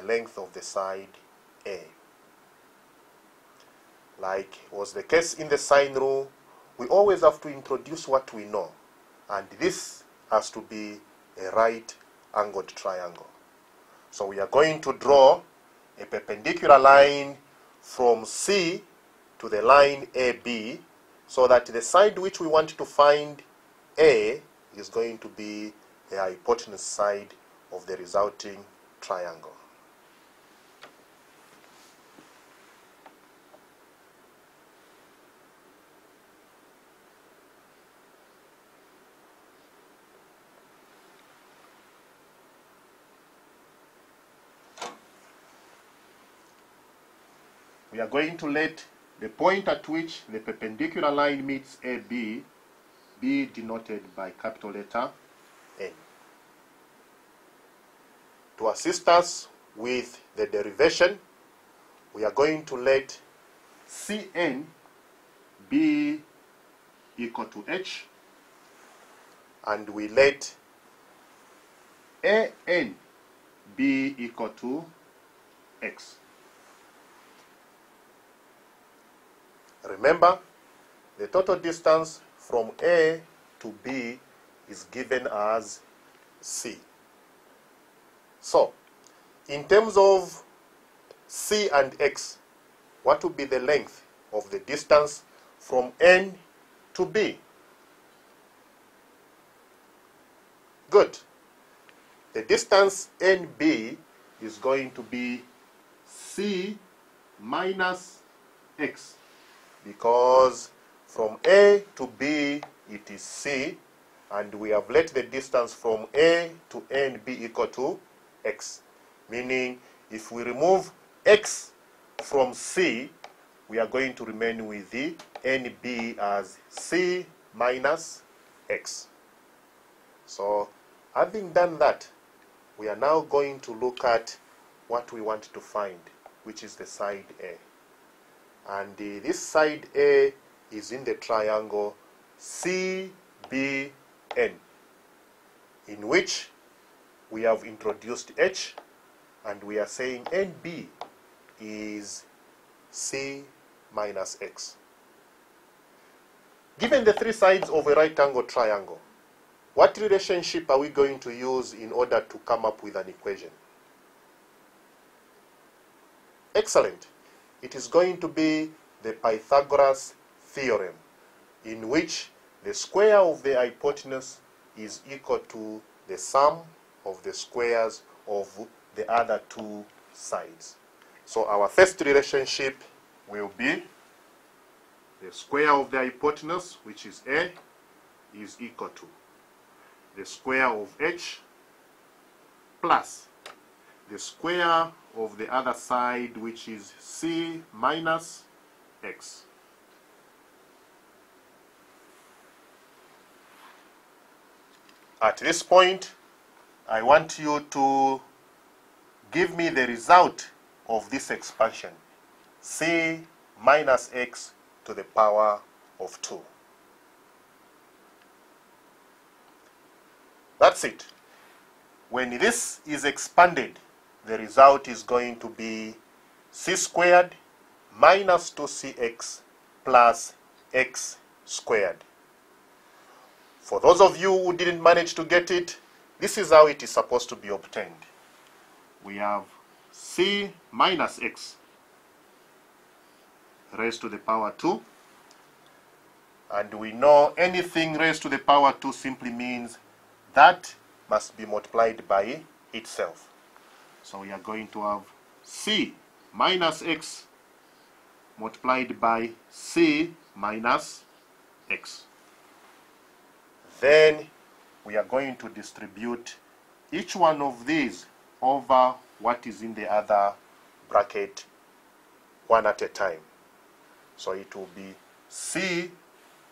the length of the side A. Like was the case in the sine rule, we always have to introduce what we know, and this has to be a right angled triangle. So we are going to draw a perpendicular line from C to the line AB, so that the side which we want to find, A, is going to be the hypotenuse side of the resulting triangle. We are going to let the point at which the perpendicular line meets AB be denoted by capital letter N. To assist us with the derivation, we are going to let Cn be equal to H, and we let An be equal to X. Remember, the total distance from A to B is given as C. So, in terms of C and X, what would be the length of the distance from N to B? Good. The distance NB is going to be C minus X, because from A to B it is C, and we have let the distance from A to N be equal to X, meaning if we remove X from C, we are going to remain with the NB as C minus X. So having done that, we are now going to look at what we want to find, which is the side A. And this side A is in the triangle CBN, in which we have introduced H, and we are saying NB is C minus X. Given the three sides of a right angle triangle, what relationship are we going to use in order to come up with an equation? Excellent. It is going to be the Pythagoras theorem, in which the square of the hypotenuse is equal to the sum of the squares of the other two sides. So our first relationship will be the square of the hypotenuse, which is A, is equal to the square of H plus the square of the other side, which is C minus X. At this point, I want you to give me the result of this expansion, C minus X to the power of 2. That's it. When this is expanded, the result is going to be C squared minus 2CX plus X squared. For those of you who didn't manage to get it, this is how it is supposed to be obtained. We have C minus X raised to the power 2. And we know anything raised to the power 2 simply means that must be multiplied by itself. So we are going to have C minus X multiplied by C minus X. Then we are going to distribute each one of these over what is in the other bracket one at a time. So it will be C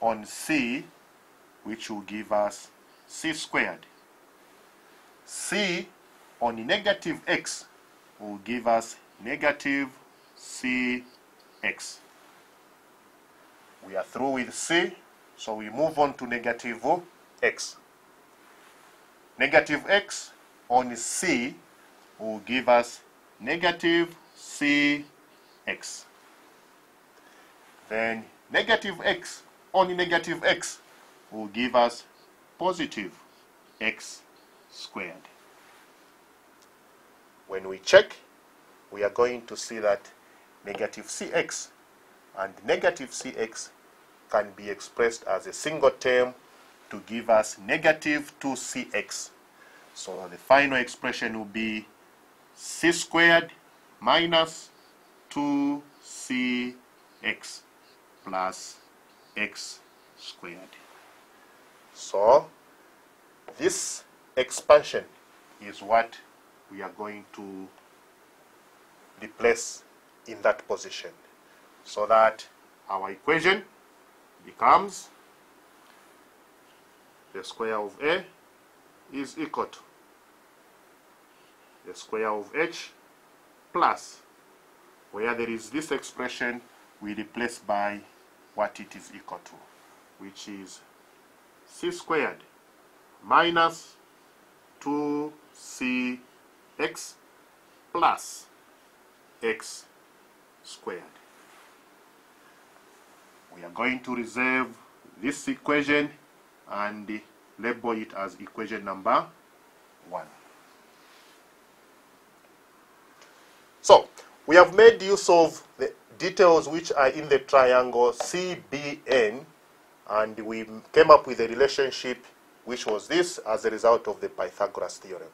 on C, which will give us C squared. C on negative X will give us negative CX. We are through with C, so we move on to negative X. Negative X on C will give us negative cx. Then negative x, only negative x, will give us positive x squared. When we check, we are going to see that negative cx and negative cx can be expressed as a single term to give us negative 2cx. So the final expression will be c squared minus 2cx plus x squared. So this expansion is what we are going to replace in that position, so that our equation becomes the square of a is equal to the square of h plus, where there is this expression, we replace by what it is equal to, which is c squared minus 2cx plus x squared. We are going to reserve this equation and label it as equation number 1. So, we have made use of the details which are in the triangle CBN, and we came up with a relationship which was this as a result of the Pythagoras theorem.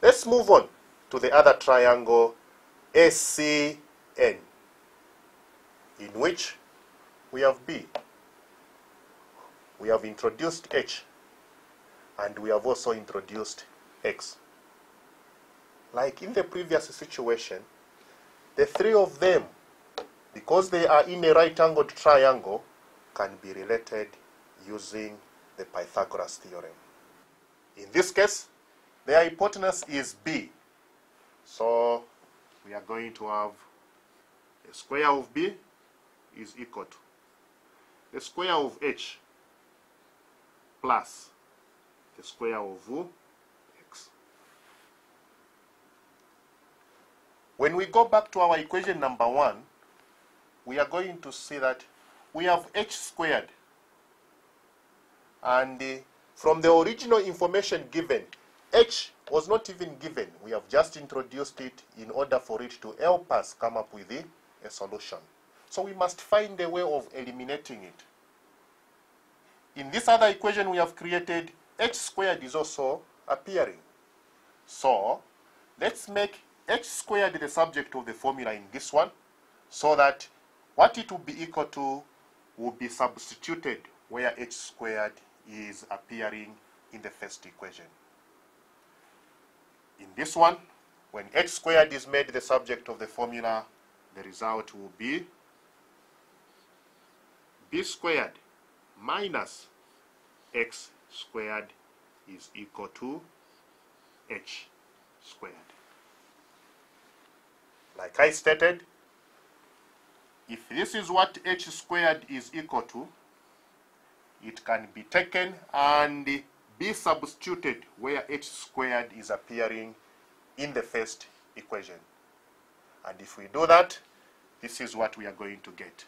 Let's move on to the other triangle ACN, in which we have B, we have introduced H, and we have also introduced X. Like in the previous situation, the three of them, because they are in a right-angled triangle, can be related using the Pythagoras theorem. In this case, their hypotenuse is B. So we are going to have the square of B is equal to the square of h plus the square of x. When we go back to our equation number 1, we are going to see that we have h squared. And from the original information given, h was not even given. We have just introduced it in order for it to help us come up with a solution. So we must find a way of eliminating it. In this other equation we have created, h squared is also appearing. So let's make h squared the subject of the formula in this one, so that what it will be equal to will be substituted where h squared is appearing in the first equation. In this one, when h squared is made the subject of the formula, the result will be b squared minus x squared is equal to h squared. Like I stated, if this is what h squared is equal to, it can be taken and be substituted where h squared is appearing in the first equation. And if we do that, this is what we are going to get.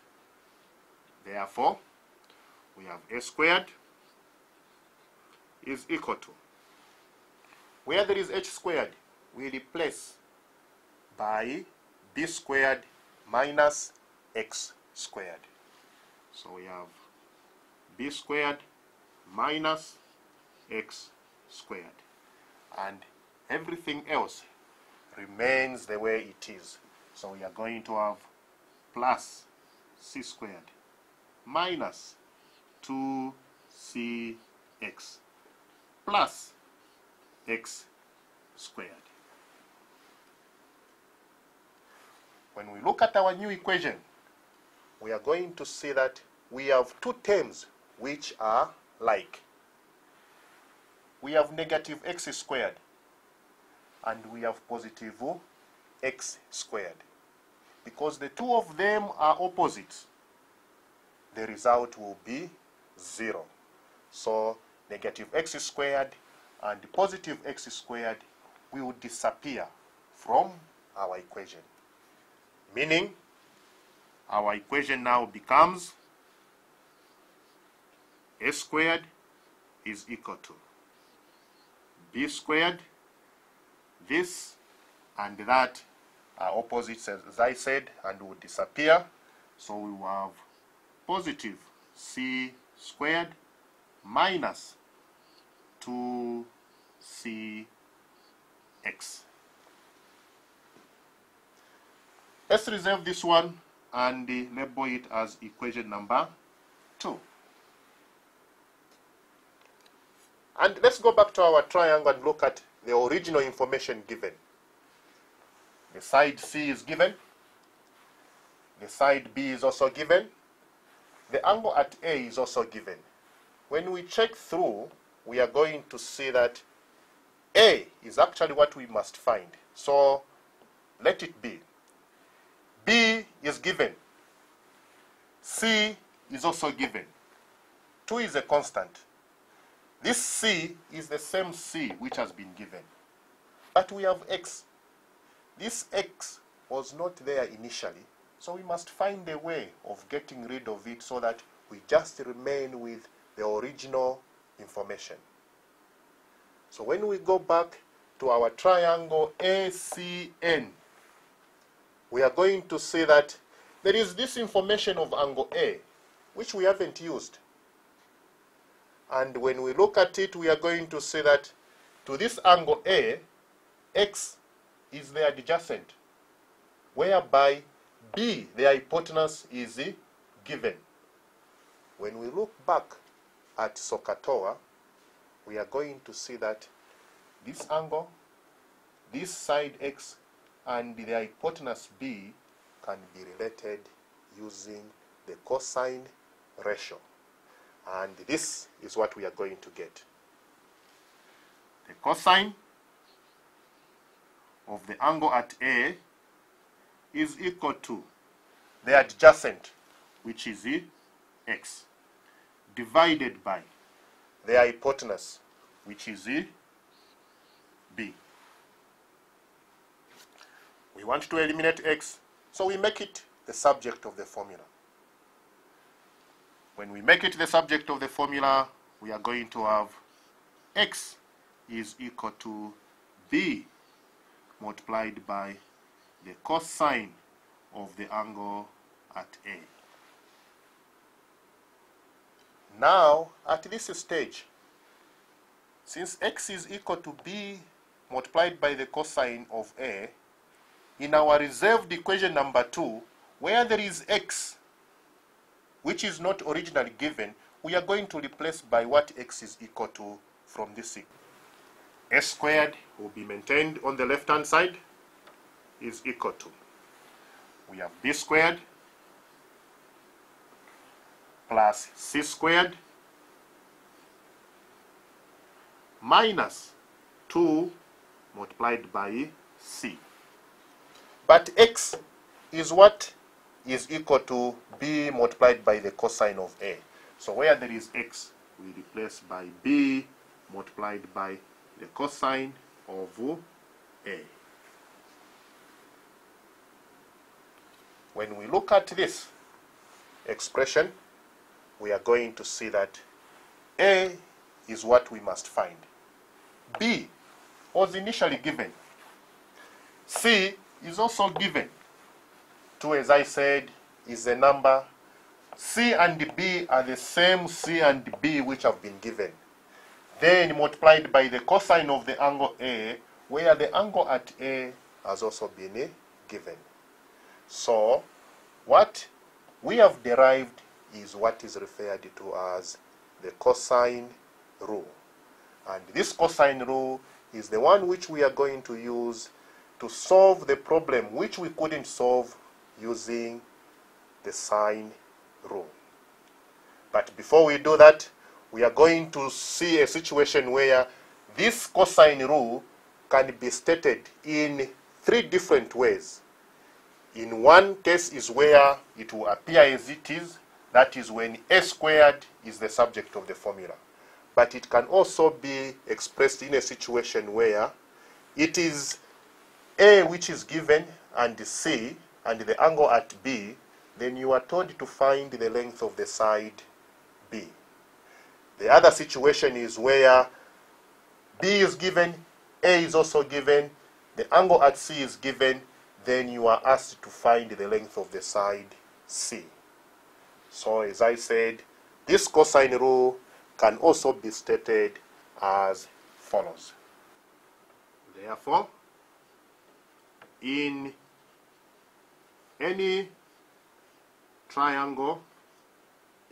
Therefore, we have a squared is equal to, where there is h squared, we replace by b squared minus x squared. So we have b squared minus x squared. And everything else remains the way it is. So we are going to have plus c squared minus 2cx plus x squared. When we look at our new equation, we are going to see that we have two terms which are like. We have negative x squared and we have positive x squared. Because the two of them are opposites, the result will be 0. So negative x squared and positive x squared will disappear from our equation. Meaning, our equation now becomes a squared is equal to b squared. This and that are opposites, as I said, and will disappear. So we will have positive c squared minus 2cx. Let's reserve this one and label it as equation number 2. And let's go back to our triangle and look at the original information given. The side C is given. The side B is also given. The angle at A is also given. When we check through, we are going to see that A is actually what we must find. So let it be. B is given. C is also given. 2 is a constant. This C is the same C which has been given. But we have X. This X was not there initially. So we must find a way of getting rid of it so that we just remain with the original information. So when we go back to our triangle ACN, we are going to see that there is this information of angle A, which we haven't used. And when we look at it, we are going to see that to this angle A, X is the adjacent, whereby B, the hypotenuse, is given. When we look back at SOHCAHTOA, we are going to see that this angle, this side X, and the hypotenuse B can be related using the cosine ratio. And this is what we are going to get. The cosine of the angle at A is equal to the adjacent, which is X, divided by the hypotenuse, which is B. We want to eliminate X, so we make it the subject of the formula. When we make it the subject of the formula, we are going to have X is equal to B multiplied by the cosine of the angle at A. Now, at this stage, since X is equal to B multiplied by the cosine of A, in our reserved equation number 2, where there is X, which is not originally given, we are going to replace by what X is equal to from this equation. S squared will be maintained on the left-hand side, is equal to, we have B squared plus C squared minus 2 multiplied by C. But X is what is equal to B multiplied by the cosine of A. So where there is X, we replace by B multiplied by the cosine of A. When we look at this expression, we are going to see that A is what we must find. B was initially given. C is also given. 2, as I said, is a number. C and B are the same C and B which have been given. Then multiplied by the cosine of the angle A, where the angle at A has also been given. So, what we have derived is what is referred to as the cosine rule. And this cosine rule is the one which we are going to use to solve the problem which we couldn't solve using the sine rule. But before we do that, we are going to see a situation where this cosine rule can be stated in 3 different ways. In one case is where it will appear as it is, that is when A squared is the subject of the formula. But it can also be expressed in a situation where it is A, which is given, and C, and the angle at B, then you are told to find the length of the side B. The other situation is where B is given, A is also given, the angle at C is given, then you are asked to find the length of the side C. So as I said, this cosine rule can also be stated as follows. Therefore, in any triangle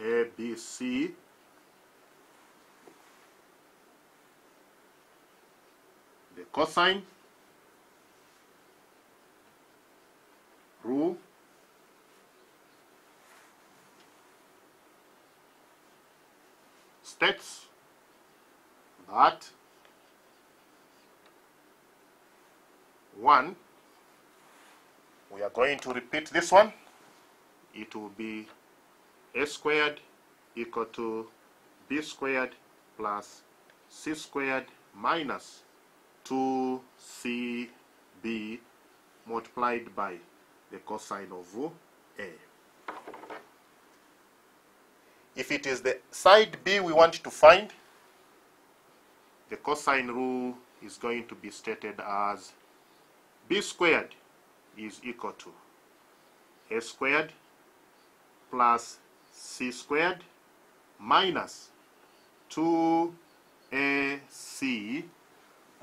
ABC, the cosine rule states that one, we are going to repeat this one, it will be a squared equal to b squared plus c squared minus 2cb multiplied by the cosine of A. If it is the side B we want to find, the cosine rule is going to be stated as B squared is equal to A squared plus C squared minus 2AC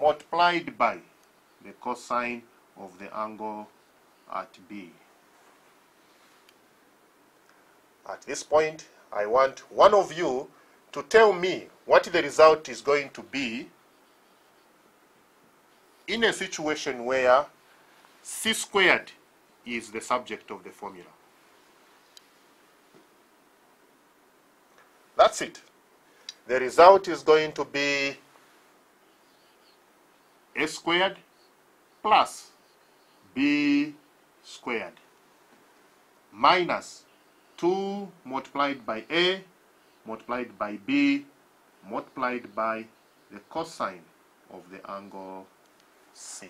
multiplied by the cosine of the angle at B. At this point, I want one of you to tell me what the result is going to be in a situation where C squared is the subject of the formula. That's it. The result is going to be A squared plus B squared minus 2 multiplied by A multiplied by B multiplied by the cosine of the angle C.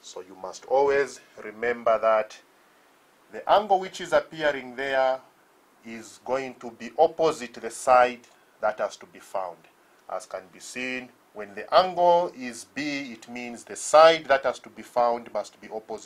So you must always remember that the angle which is appearing there is going to be opposite the side that has to be found. As can be seen, when the angle is B, it means the side that has to be found must be opposite.